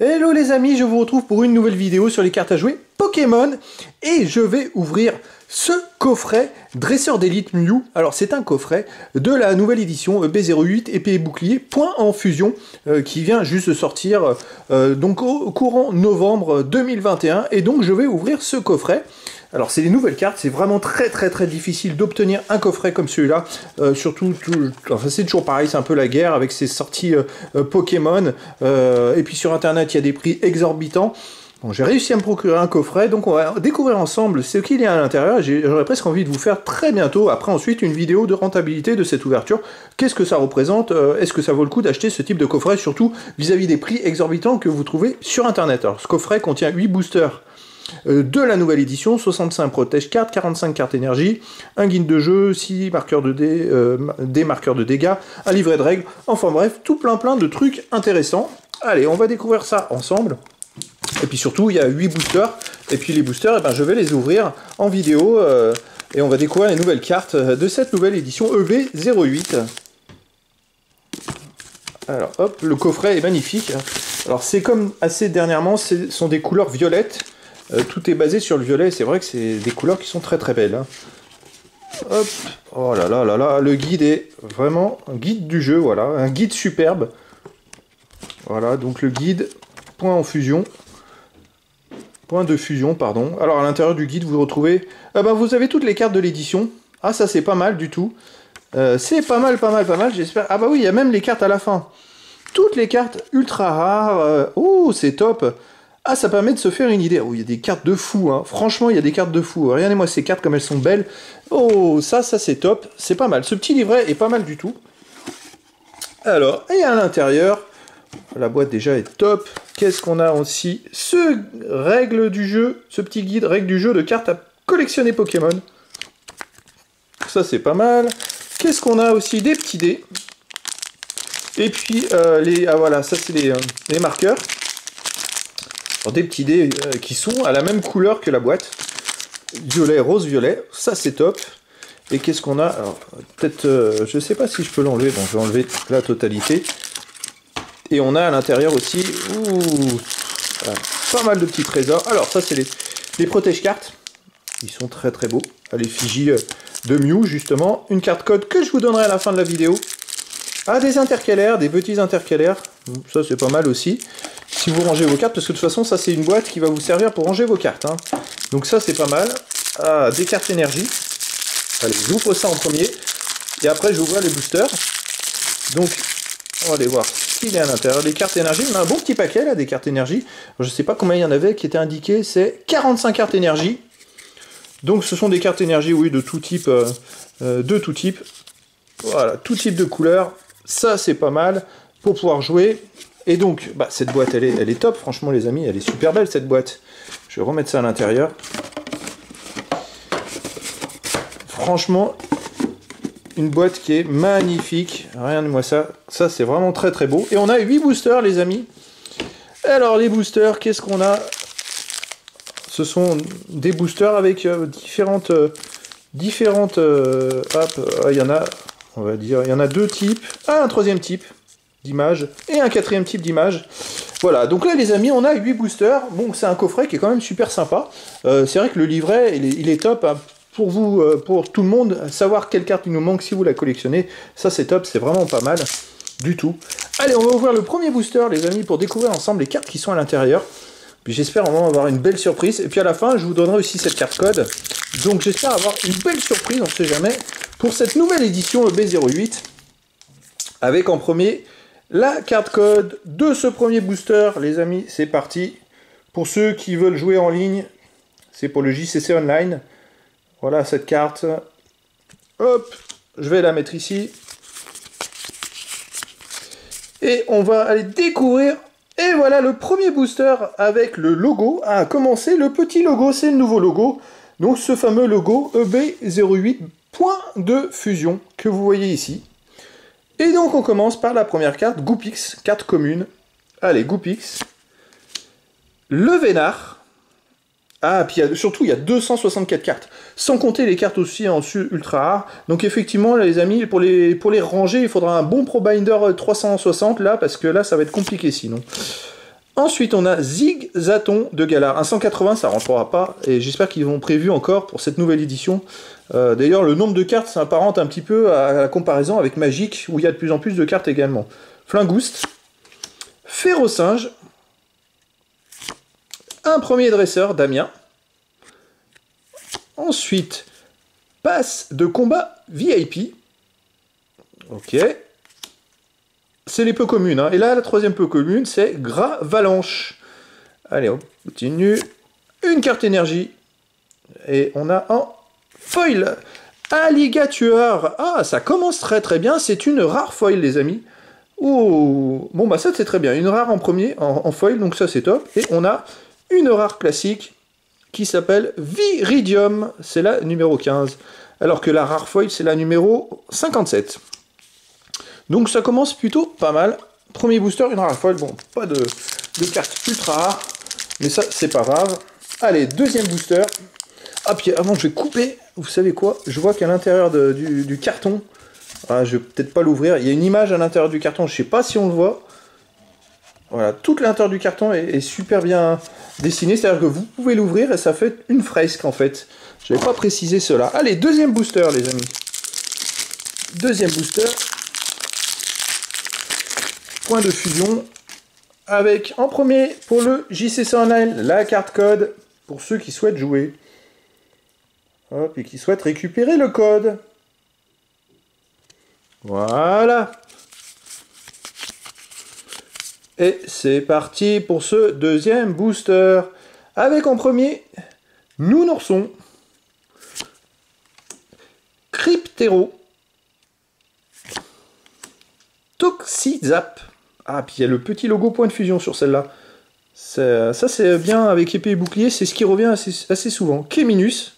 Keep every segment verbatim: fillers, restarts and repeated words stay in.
Hello les amis, je vous retrouve pour une nouvelle vidéo sur les cartes à jouer Pokémon et je vais ouvrir ce coffret dresseur d'élite Mew. Alors c'est un coffret de la nouvelle édition B zéro huit Épée et Bouclier Point en Fusion euh, qui vient juste de sortir euh, donc au courant novembre deux mille vingt et un, et donc je vais ouvrir ce coffret. Alors c'est des nouvelles cartes, c'est vraiment très très très difficile d'obtenir un coffret comme celui-là, euh, surtout, tout, enfin, c'est toujours pareil, c'est un peu la guerre avec ces sorties euh, Pokémon, euh, et puis sur internet il y a des prix exorbitants. Bon, j'ai réussi à me procurer un coffret, donc on va découvrir ensemble ce qu'il y a à l'intérieur. J'aurais presque envie de vous faire très bientôt, après ensuite, une vidéo de rentabilité de cette ouverture. Qu'est-ce que ça représente? Est-ce que ça vaut le coup d'acheter ce type de coffret, surtout vis-à-vis des prix exorbitants que vous trouvez sur internet? Alors ce coffret contient huit boosters de la nouvelle édition, soixante-cinq protège cartes, quarante-cinq cartes énergie, un guide de jeu, six marqueurs de dé, euh, des marqueurs de dégâts, un livret de règles, enfin bref, tout plein plein de trucs intéressants. Allez, on va découvrir ça ensemble. Et puis surtout, il y a huit boosters, et puis les boosters, eh ben, je vais les ouvrir en vidéo, euh, et on va découvrir les nouvelles cartes de cette nouvelle édition E B zéro huit. Alors hop, le coffret est magnifique. Alors c'est comme assez dernièrement, ce sont des couleurs violettes. Euh, tout est basé sur le violet, c'est vrai que c'est des couleurs qui sont très très belles. Hein. Hop, oh là là là là, le guide est vraiment un guide du jeu, voilà, un guide superbe. Voilà, donc le guide, point en fusion, point de fusion, pardon. Alors à l'intérieur du guide, vous retrouvez, ah ben, vous avez toutes les cartes de l'édition. Ah ça c'est pas mal du tout, euh, c'est pas mal, pas mal, pas mal, j'espère. Ah bah oui, il y a même les cartes à la fin. Toutes les cartes ultra rares, euh... oh c'est top. Ah, ça permet de se faire une idée. Oh, il y a des cartes de fou, hein. Franchement, il y a des cartes de fou. Regardez-moi ces cartes, comme elles sont belles. Oh, ça, ça, c'est top. C'est pas mal. Ce petit livret est pas mal du tout. Alors, et à l'intérieur, la boîte déjà est top. Qu'est-ce qu'on a aussi? Ce règle du jeu, ce petit guide, règle du jeu de cartes à collectionner Pokémon. Ça, c'est pas mal. Qu'est-ce qu'on a aussi? Des petits dés. Et puis, euh, les... Ah, voilà, ça, c'est les, euh, les marqueurs. Alors, des petits dés euh, qui sont à la même couleur que la boîte, violet, rose, violet, ça c'est top. Et qu'est-ce qu'on a? Alors peut-être, euh, je sais pas si je peux l'enlever, bon je vais enlever la totalité. Et on a à l'intérieur aussi, ouh, voilà, pas mal de petits trésors. Alors ça c'est les, les protège-cartes, ils sont très très beaux, à l'effigie de Mew justement. Une carte code que je vous donnerai à la fin de la vidéo. Ah, des intercalaires, des petits intercalaires, ça c'est pas mal aussi. Si vous rangez vos cartes, parce que de toute façon, ça c'est une boîte qui va vous servir pour ranger vos cartes. Hein. Donc ça c'est pas mal. Ah, des cartes énergie. Allez, j'ouvre ça en premier. Et après, j'ouvre les boosters. Donc, on va aller voir ce qu'il y a à l'intérieur. Des cartes énergie, on a un bon petit paquet là, des cartes énergie. Alors, je sais pas combien il y en avait qui étaient indiquées, c'est quarante-cinq cartes énergie. Donc ce sont des cartes énergie, oui, de tout type. Euh, de tout type. Voilà, tout type de couleur. Ça c'est pas mal pour pouvoir jouer. Et donc, bah, cette boîte, elle est, elle est top, franchement les amis, elle est super belle cette boîte. Je vais remettre ça à l'intérieur. Franchement, une boîte qui est magnifique. Rien de moi ça, ça c'est vraiment très très beau. Et on a huit boosters les amis. Alors les boosters, qu'est-ce qu'on a? Ce sont des boosters avec euh, différentes... Euh, différentes euh, hop, il euh, y en a, on va dire, il y en a deux types. Ah, un troisième type d'image et un quatrième type d'image. Voilà, donc là les amis, on a huit boosters. Bon, c'est un coffret qui est quand même super sympa. Euh, c'est vrai que le livret, il est, il est top hein, pour vous, euh, pour tout le monde, savoir quelle carte il nous manque si vous la collectionnez. Ça c'est top, c'est vraiment pas mal du tout. Allez, on va ouvrir le premier booster les amis pour découvrir ensemble les cartes qui sont à l'intérieur. Puis j'espère vraiment avoir une belle surprise. Et puis à la fin, je vous donnerai aussi cette carte code. Donc j'espère avoir une belle surprise, on ne sait jamais, pour cette nouvelle édition E B zéro huit. Avec en premier... la carte code de ce premier booster, les amis, c'est parti. Pour ceux qui veulent jouer en ligne, c'est pour le J C C Online. Voilà cette carte. Hop, je vais la mettre ici. Et on va aller découvrir. Et voilà le premier booster avec le logo. À commencer, le petit logo, c'est le nouveau logo. Donc ce fameux logo E B zéro huit, point de fusion, que vous voyez ici. Et donc on commence par la première carte, Goupix, carte commune. Allez, Goupix. Le Vénard. Ah, puis il y a, surtout il y a deux cent soixante-quatre cartes. Sans compter les cartes aussi en ultra rares. Donc effectivement, là, les amis, pour les, pour les ranger, il faudra un bon Pro Binder trois cent soixante là, parce que là ça va être compliqué sinon. Ensuite, on a Zigzaton de Galar. Un cent quatre-vingts, ça rentrera pas. Et j'espère qu'ils vont prévu encore pour cette nouvelle édition. Euh, D'ailleurs, le nombre de cartes s'apparente un petit peu à la comparaison avec Magic, où il y a de plus en plus de cartes également. Flingoust. Féro-Singe. Un premier dresseur, Damien. Ensuite, passe de combat V I P. Ok. C'est les peu communes. Hein. Et là, la troisième peu commune, c'est Gravalanche. Allez, on continue. Une carte énergie. Et on a en foil Alligatueur. Ah, ça commence très très bien. C'est une rare foil, les amis. Oh, bon, bah ça, c'est très bien. Une rare en premier, en, en foil, donc ça, c'est top. Et on a une rare classique qui s'appelle Viridium. C'est la numéro quinze. Alors que la rare foil, c'est la numéro cinquante-sept. Donc ça commence plutôt pas mal. Premier booster, une rare foil. Bon, pas de, de carte ultra rare. Mais ça, c'est pas grave. Allez, deuxième booster. Ah, puis avant, je vais couper. Vous savez quoi? Je vois qu'à l'intérieur du, du carton... Ah, je vais peut-être pas l'ouvrir. Il y a une image à l'intérieur du carton. Je sais pas si on le voit. Voilà, toute l'intérieur du carton est, est super bien dessinée. C'est-à-dire que vous pouvez l'ouvrir et ça fait une fresque, en fait. Je n'avais pas précisé cela. Allez, deuxième booster, les amis. Deuxième booster... Point de fusion avec en premier pour le J C C Online la carte code pour ceux qui souhaitent jouer. Hop, et qui souhaitent récupérer le code. Voilà. Et c'est parti pour ce deuxième booster avec en premier Nounourson, Cryptero, Toxi zap. Ah, puis il y a le petit logo point de fusion sur celle-là. Ça, c'est bien avec épée et bouclier. C'est ce qui revient assez, assez souvent. Kéminus.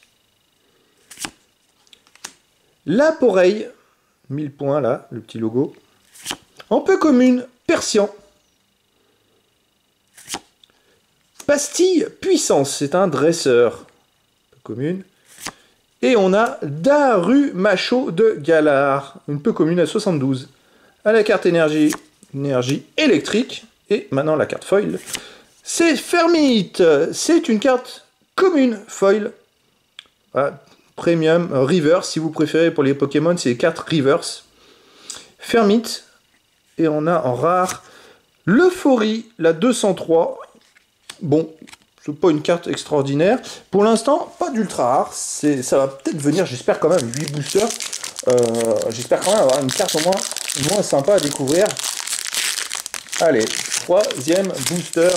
La Poreille. mille points, là, le petit logo. En peu commune, Persian. Pastille Puissance. C'est un dresseur. Peu commune. Et on a Daru Macho de Galar. Une peu commune à soixante-douze. À la carte énergie... énergie électrique, et maintenant la carte foil, c'est Fermit, c'est une carte commune foil, voilà, premium, euh, reverse si vous préférez pour les Pokémon, c'est les cartes reverse, Fermit, et on a en rare, l'euphorie, la deux cent trois, bon, c'est pas une carte extraordinaire, pour l'instant, pas d'ultra rare, ça va peut-être venir, j'espère quand même, huit boosters, euh, j'espère quand même avoir une carte au moins, au moins sympa à découvrir. Allez, troisième booster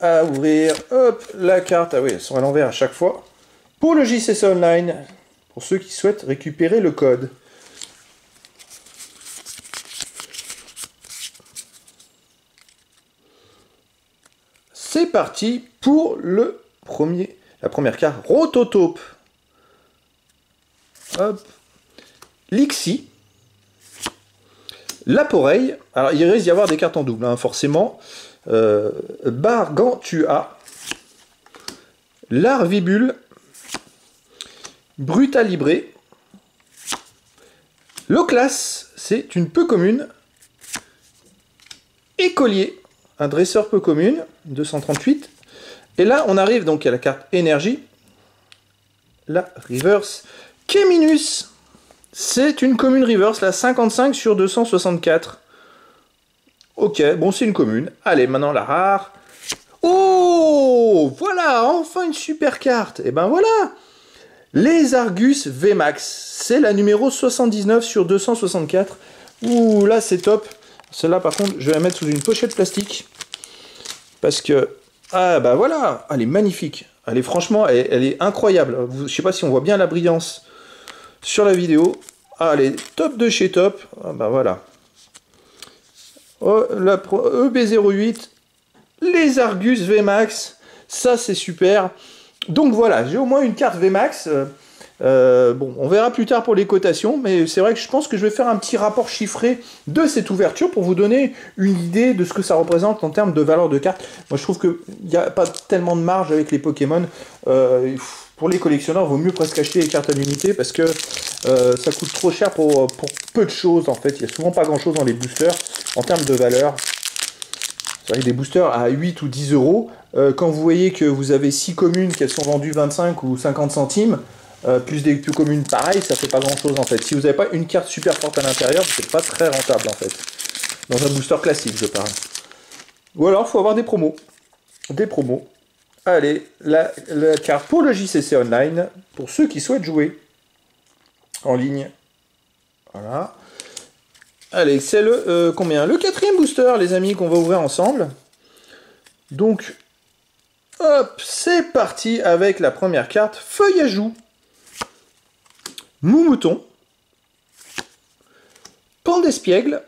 à ouvrir. Hop, la carte. Ah oui, elles sont à l'envers à chaque fois. Pour le J C C Online, pour ceux qui souhaitent récupérer le code. C'est parti pour le premier, la première carte Rototope. Hop, Lixi. La Poreille, alors il risque d'y avoir des cartes en double, hein, forcément. Euh, Bargantua, Larvibule, Brutalibré, Loclas, c'est une peu commune, Écolier, un dresseur peu commune, deux cent trente-huit. Et là, on arrive donc à la carte énergie, la reverse, Kéminus. C'est une commune reverse, la cinquante-cinq sur deux cent soixante-quatre. Ok, bon, c'est une commune. Allez, maintenant la rare. Oh, voilà, enfin une super carte. Et ben voilà, les Argus Vmax. C'est la numéro soixante-dix-neuf sur deux cent soixante-quatre. Ouh, là, c'est top. Celle-là, par contre, je vais la mettre sous une pochette plastique. Parce que... Ah, bah ben voilà, elle est magnifique. Elle est franchement, elle, elle est incroyable. Je sais pas si on voit bien la brillance sur la vidéo. Allez, top de chez top. Ah bah voilà. Oh, la E B zéro huit. Les Argus Vmax. Ça, c'est super. Donc voilà, j'ai au moins une carte Vmax. Euh, bon, on verra plus tard pour les cotations. Mais c'est vrai que je pense que je vais faire un petit rapport chiffré de cette ouverture pour vous donner une idée de ce que ça représente en termes de valeur de carte. Moi, je trouve qu'il n'y a pas tellement de marge avec les Pokémon. Euh, Pour les collectionneurs, il vaut mieux presque acheter les cartes à l'unité parce que euh, ça coûte trop cher pour, pour peu de choses en fait. Il n'y a souvent pas grand chose dans les boosters en termes de valeur. avec des boosters à huit ou dix euros, euh, quand vous voyez que vous avez six communes, qu'elles sont vendues vingt-cinq ou cinquante centimes, euh, plus des plus communes pareil, ça fait pas grand chose en fait. Si vous n'avez pas une carte super forte à l'intérieur, vous n'êtes pas très rentable en fait. Dans un booster classique je parle. Ou alors il faut avoir des promos. Des promos. Allez, la, la carte pour le J C C Online, pour ceux qui souhaitent jouer en ligne. Voilà. Allez, c'est le euh, combien? Le quatrième booster, les amis, qu'on va ouvrir ensemble. Donc, hop, c'est parti avec la première carte, feuille à joues. Moumouton. Pan d'Espiègle.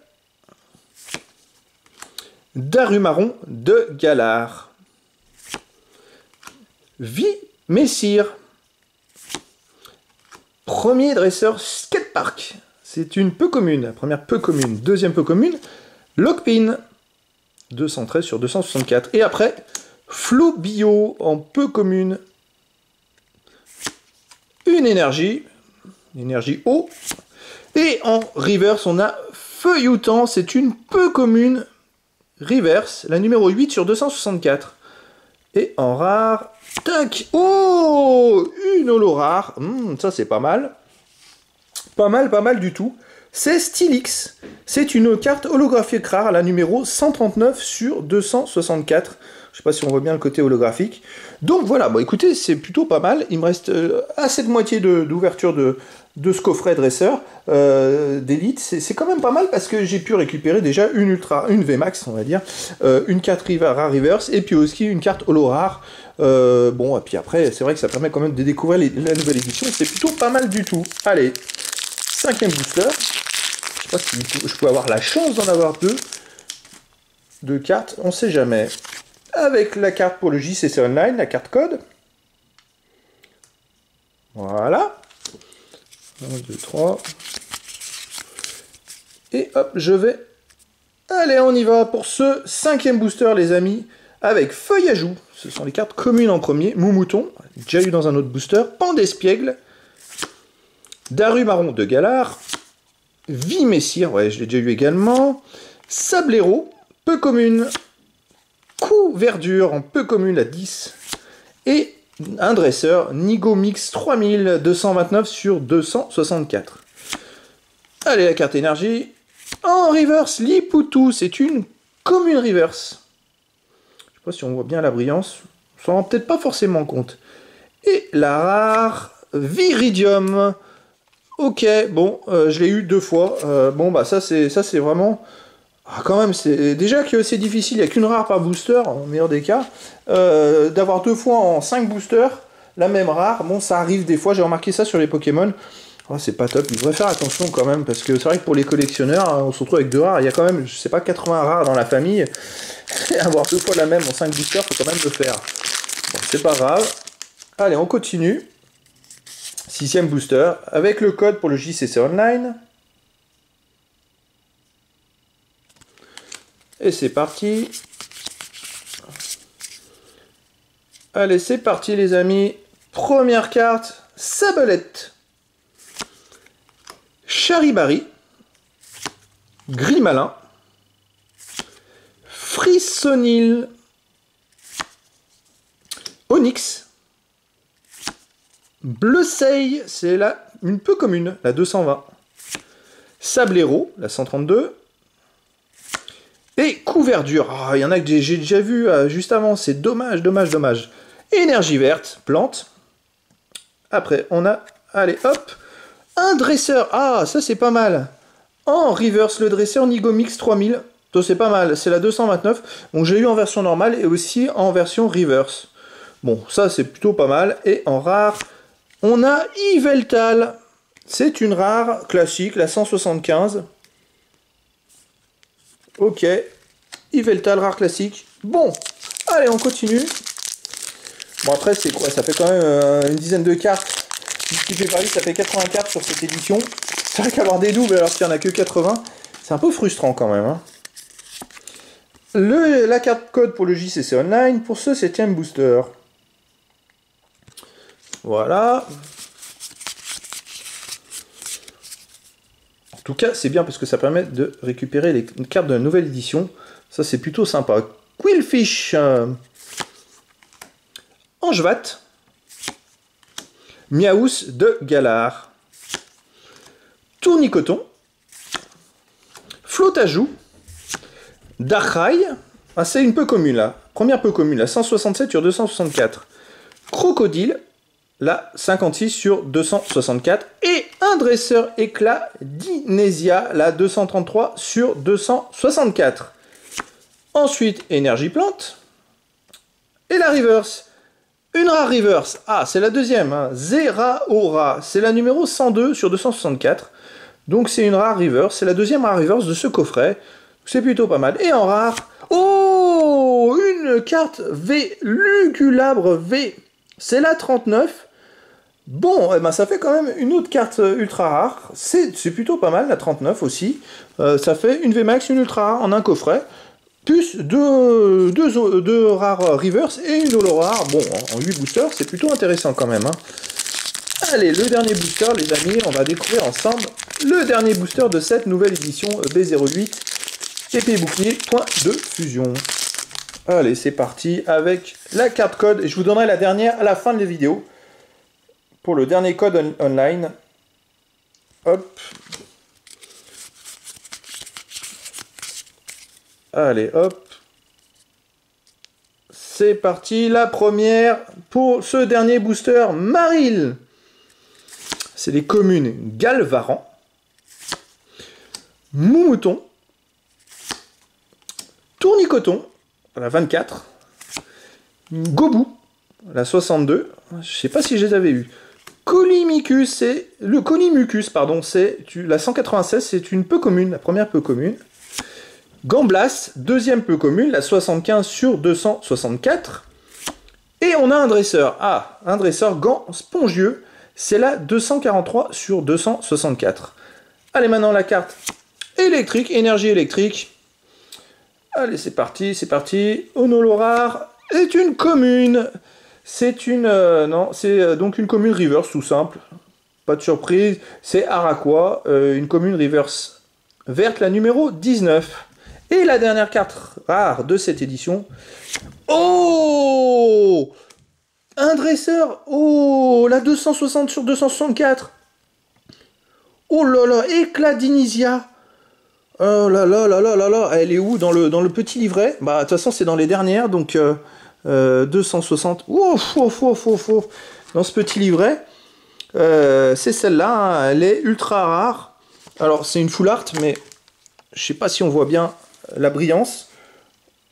Darumarond de Galar. Vie Messire. Premier dresseur skatepark. C'est une peu commune, la première peu commune. Deuxième peu commune, Lockpin, deux cent treize sur deux cent soixante-quatre. Et après, Flo Bio en peu commune. Une énergie, l'énergie eau. Et en reverse, on a Feuilloutant, c'est une peu commune. Reverse, la numéro huit sur deux cent soixante-quatre. Et en rare, tac, oh, une holo rare, mmh, ça c'est pas mal. Pas mal, pas mal du tout. C'est Stylix. C'est une carte holographique rare, la numéro cent trente-neuf sur deux cent soixante-quatre. Je sais pas si on voit bien le côté holographique. Donc voilà, bon écoutez, c'est plutôt pas mal. Il me reste euh, assez de moitié d'ouverture de, de, de ce coffret dresseur euh, d'élite. C'est quand même pas mal parce que j'ai pu récupérer déjà une ultra, une Vmax, on va dire, euh, une carte rare reverse et puis aussi une carte holo rare. Euh, bon, et puis après, c'est vrai que ça permet quand même de découvrir les, la nouvelle édition. C'est plutôt pas mal du tout. Allez. Cinquième booster, je sais pas si je peux avoir la chance d'en avoir deux, deux cartes, on sait jamais. Avec la carte pour le J C C Online, la carte code. Voilà. un, deux, trois. Et hop, je vais... Allez, on y va pour ce cinquième booster, les amis, avec feuille à joues. Ce sont les cartes communes en premier. Moumouton, déjà eu dans un autre booster. Pan d'Espiègle. Darumarond de Galar, Vimessire, ouais, je l'ai déjà eu également, Sablero, peu commune, Coup Verdure en peu commune à dix, et un dresseur, Nigomix trois mille deux cent vingt-neuf sur deux cent soixante-quatre. Allez, la carte énergie, en reverse, Lipoutou, c'est une commune reverse. Je sais pas si on voit bien la brillance, on s'en rend peut-être pas forcément compte. Et la rare, Viridium. Ok, bon, euh, je l'ai eu deux fois. Euh, bon, bah ça c'est ça c'est vraiment... Ah, quand même, c'est déjà que c'est difficile, il n'y a qu'une rare par booster, en meilleur des cas. Euh, D'avoir deux fois en cinq boosters, la même rare, bon, ça arrive des fois, j'ai remarqué ça sur les Pokémon. Oh, c'est pas top, il faudrait faire attention quand même, parce que c'est vrai que pour les collectionneurs, on se retrouve avec deux rares. Il y a quand même, je sais pas, quatre-vingts rares dans la famille. Et avoir deux fois la même en cinq boosters, faut quand même le faire. Bon, c'est pas grave. Allez, on continue. Sixième booster, avec le code pour le J C C Online. Et c'est parti. Allez, c'est parti les amis. Première carte, Sablette. Charibari. Grimalin. Frissonil. Onyx. Bleuseille, c'est la une peu commune, la deux cent vingt. Sablero, la cent trente-deux. Et Couverture. Il oh, y en a que j'ai déjà vu euh, juste avant, c'est dommage, dommage, dommage. Énergie verte, plante. Après, on a... Allez, hop. Un dresseur. Ah, ça c'est pas mal. En reverse, le dresseur Nigomix trois mille. Ça c'est pas mal, c'est la deux cent vingt-neuf. Donc j'ai eu en version normale et aussi en version reverse. Bon, ça c'est plutôt pas mal. Et en rare... On a Yveltal, c'est une rare classique, la cent soixante-quinze. Ok, Yveltal, rare classique. Bon, allez, on continue. Bon, après, c'est quoi? Ça fait quand même euh, une dizaine de cartes. Si j'ai parlé, ça fait quatre-vingts cartes sur cette édition. C'est vrai qu'avoir des doubles alors qu'il n'y en a que quatre-vingts, c'est un peu frustrant quand même. Hein. Le, la carte code pour le J C C Online, pour ce septième booster. Voilà. En tout cas, c'est bien parce que ça permet de récupérer les cartes de la nouvelle édition. Ça, c'est plutôt sympa. Quillfish, Angevat, Miaouss de Galar, Tournicoton, Flotajou, Darkrai, ah, c'est une peu commune là, première peu commune là, cent soixante-sept sur deux cent soixante-quatre, Crocodile, là cinquante-six sur deux cent soixante-quatre, et un dresseur éclat d'Inésia, là deux cent trente-trois sur deux cent soixante-quatre. Ensuite, énergie plante, et la reverse. Une rare reverse, ah c'est la deuxième, hein. Zeraora, c'est la numéro cent deux sur deux cent soixante-quatre, donc c'est une rare reverse, c'est la deuxième rare reverse de ce coffret, c'est plutôt pas mal. Et en rare, oh, une carte V, Lugulabre V, c'est la trente-neuf, bon, eh ben, ça fait quand même une autre carte ultra rare, c'est plutôt pas mal la trente-neuf aussi, euh, ça fait une V max, une ultra rare en un coffret, plus deux, deux, deux rares reverse et une holo rare. Bon, en huit boosters, c'est plutôt intéressant quand même. Hein. Allez, le dernier booster, les amis, on va découvrir ensemble le dernier booster de cette nouvelle édition B zéro huit, Épée et Bouclier, Point de Fusion. Allez, c'est parti avec la carte code. Et je vous donnerai la dernière à la fin de la vidéo pour le dernier code on online. Hop. Allez, hop, c'est parti, la première pour ce dernier booster, Maril. C'est les communes Galvaran, Moumouton, Tournicoton, la vingt-quatre, Gobou, la soixante-deux, je ne sais pas si je les avais eus, Colimicus, c'est le Colimucus, pardon, c'est la cent quatre-vingt-seize, c'est une peu commune, la première peu commune. Gamblas, deuxième peu commune, la soixante-quinze sur deux cent soixante-quatre. Et on a un dresseur. Ah, un dresseur gant spongieux. C'est la deux cent quarante-trois sur deux cent soixante-quatre. Allez, maintenant la carte électrique, énergie électrique. Allez, c'est parti, c'est parti. Honolorar est une commune. C'est une... Euh, non, c'est euh, donc une commune reverse, tout simple. Pas de surprise. C'est Araquois, euh, une commune reverse verte, la numéro dix-neuf. Et la dernière carte rare de cette édition. Oh, un dresseur. Oh, la deux cent soixante sur deux cent soixante-quatre. Oh là là, éclat d'Inisia. Oh là là là là là là. Elle est où dans le, dans le petit livret? Bah, de toute façon, c'est dans les dernières. Donc, euh, euh, deux cent soixante. Oh, fou, fou, fou, fou. Dans ce petit livret. Euh, c'est celle-là. Hein. Elle est ultra rare. Alors, c'est une full art, mais je sais pas si on voit bien la brillance.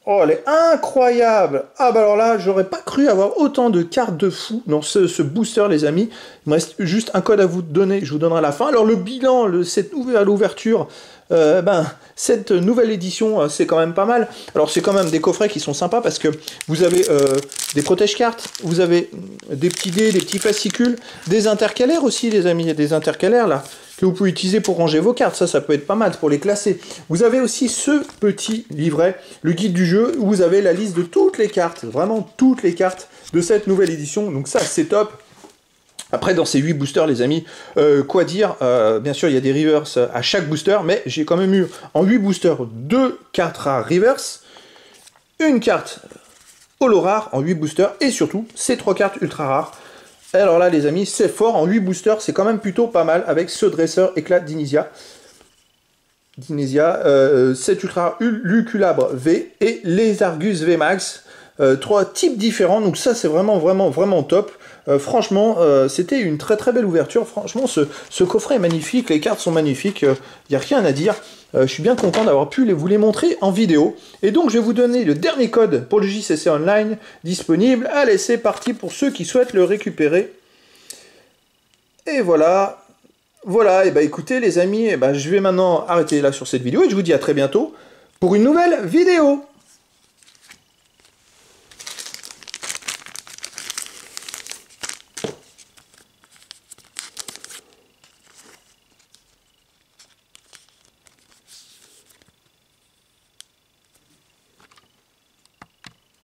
Oh, elle est incroyable. Ah bah alors là, j'aurais pas cru avoir autant de cartes de fou dans ce, ce booster, les amis. Il me reste juste un code à vous donner, je vous donnerai à la fin. Alors le bilan, le, cette nouvelle ouverture, euh, ben, cette nouvelle édition, c'est quand même pas mal. Alors c'est quand même des coffrets qui sont sympas parce que vous avez euh, des protège-cartes, vous avez des petits dés, des petits fascicules, des intercalaires aussi, les amis. Il y a des intercalaires là que vous pouvez utiliser pour ranger vos cartes, ça, ça peut être pas mal pour les classer. Vous avez aussi ce petit livret, le guide du jeu, où vous avez la liste de toutes les cartes, vraiment toutes les cartes de cette nouvelle édition, donc ça, c'est top. Après, dans ces huit boosters, les amis, euh, quoi dire, euh, bien sûr, il y a des reverse à chaque booster, mais j'ai quand même eu, en huit boosters, deux cartes rares reverse, une carte holo rare en huit boosters, et surtout, ces trois cartes ultra rares. Alors là, les amis, c'est fort. En huit boosters, c'est quand même plutôt pas mal avec ce dresseur éclat d'Inisia. D'Inisia, euh, cette ultra Lugulabre V et les Argus Vmax. Euh, trois types différents. Donc ça, c'est vraiment, vraiment, vraiment top. Euh, franchement, euh, c'était une très, très belle ouverture. Franchement, ce, ce coffret est magnifique. Les cartes sont magnifiques. Il n'y a rien à dire. Euh, je suis bien content d'avoir pu les, vous les montrer en vidéo. Et donc, je vais vous donner le dernier code pour le J C C Online disponible. Allez, c'est parti pour ceux qui souhaitent le récupérer. Et voilà. Voilà, et bah écoutez les amis, et bah, je vais maintenant arrêter là sur cette vidéo. Et je vous dis à très bientôt pour une nouvelle vidéo.